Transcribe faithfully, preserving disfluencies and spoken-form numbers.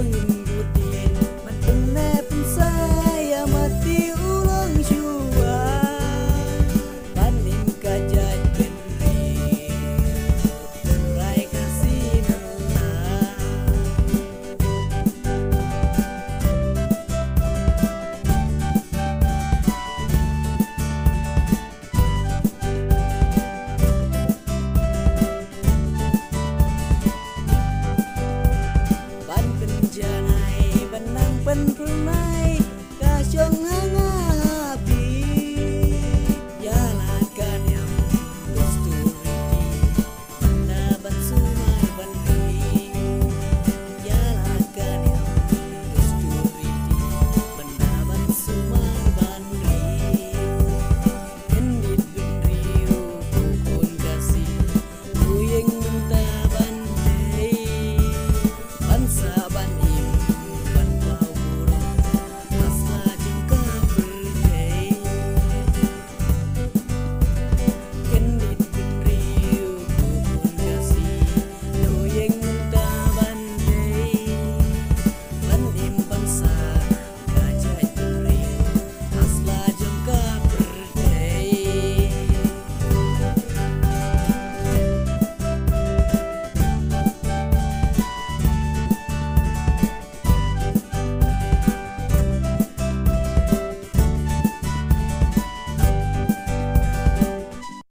you.